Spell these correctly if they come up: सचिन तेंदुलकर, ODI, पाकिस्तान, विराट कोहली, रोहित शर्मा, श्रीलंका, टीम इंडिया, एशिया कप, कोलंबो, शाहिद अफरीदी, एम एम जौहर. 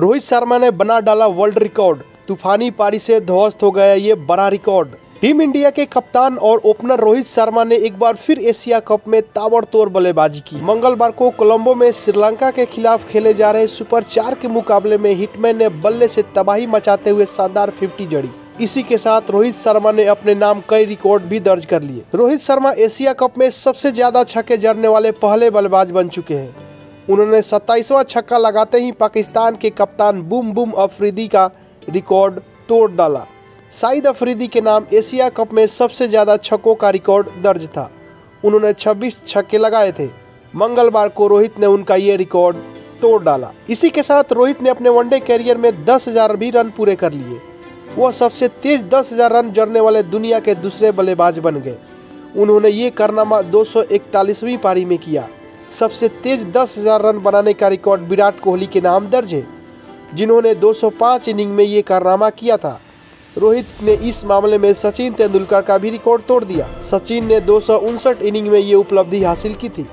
रोहित शर्मा ने बना डाला वर्ल्ड रिकॉर्ड, तूफानी पारी से ध्वस्त हो गया ये बड़ा रिकॉर्ड। टीम इंडिया के कप्तान और ओपनर रोहित शर्मा ने एक बार फिर एशिया कप में ताबड़तोड़ बल्लेबाजी की। मंगलवार को कोलंबो में श्रीलंका के खिलाफ खेले जा रहे सुपर 4 के मुकाबले में हिटमैन ने बल्ले से तबाही मचाते हुए शानदार 50 जड़ी। इसी के साथ रोहित शर्मा ने अपने नाम कई रिकॉर्ड भी दर्ज कर लिए। रोहित शर्मा एशिया कप में सबसे ज्यादा छक्के जड़ने वाले पहले बल्लेबाज बन चुके हैं। उन्होंने 27वां छक्का लगाते ही पाकिस्तान के कप्तान बूम अफरीदी का रिकॉर्ड तोड़ डाला। शाहिद अफरीदी के नाम एशिया कप में सबसे ज्यादा छक्कों का रिकॉर्ड दर्ज था। उन्होंने 26 छक्के लगाए थे। मंगलवार को रोहित ने उनका ये रिकॉर्ड तोड़ डाला। इसी के साथ रोहित ने अपने वनडे कैरियर में 10,000 भी रन पूरे कर लिए। वह सबसे तेज 10,000 रन जड़ने वाले दुनिया के दूसरे बल्लेबाज बन गए। उन्होंने ये कारनामा 241वीं पारी में किया। सबसे तेज 10,000 रन बनाने का रिकॉर्ड विराट कोहली के नाम दर्ज है, जिन्होंने 205 इनिंग में ये कारनामा किया था। रोहित ने इस मामले में सचिन तेंदुलकर का भी रिकॉर्ड तोड़ दिया। सचिन ने 259 इनिंग में ये उपलब्धि हासिल की थी।